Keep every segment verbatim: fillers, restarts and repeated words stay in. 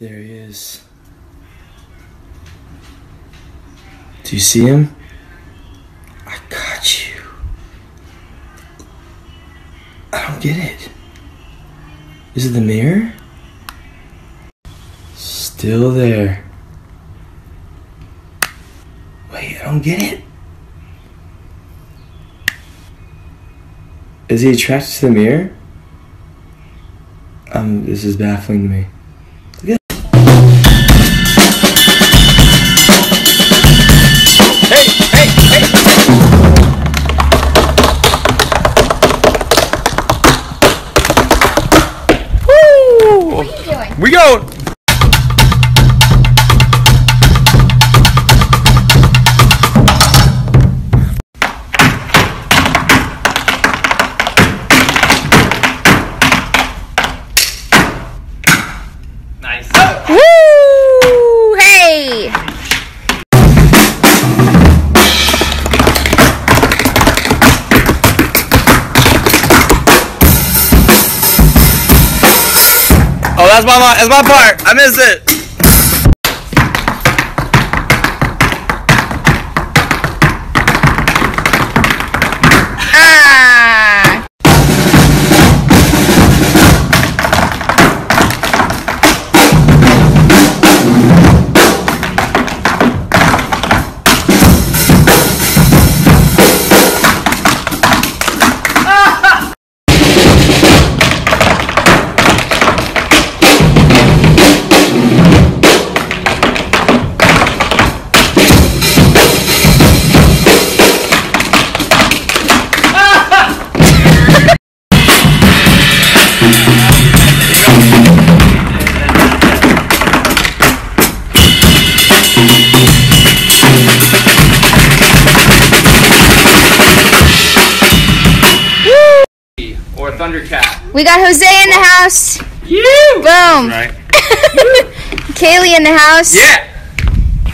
There he is. Do you see him? I got you. I don't get it. Is it the mirror? Still there. Wait, I don't get it. Is he attracted to the mirror? Um, this is baffling to me. Look at hey, hey, hey! Woo! What are you doing? We go! Oh, that's my, that's my part. I missed it. Ah. Ah. Or Thundercat. We got Jose in the house. You. Boom. Right. Kaylee in the house. Yeah.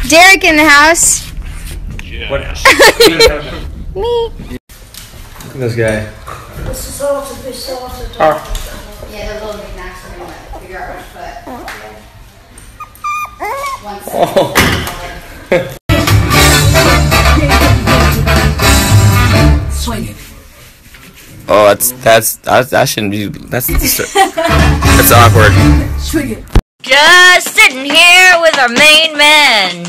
Derek in the house. Yeah. What else? Me. Look at this guy. This is all to be sorted. Yeah, the little knickknacks are going to figure out which foot. Oh. Swing it. Oh, that's, that's, that's, that shouldn't be, that's, that's awkward. Just sitting here with our main men.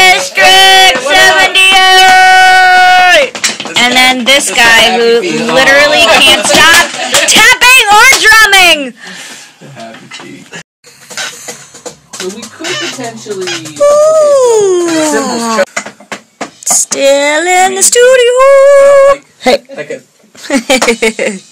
District seventy-eight! And then this guy who literally can't stop tapping or drumming! So we could potentially... Still in the studio! Hey! Hey!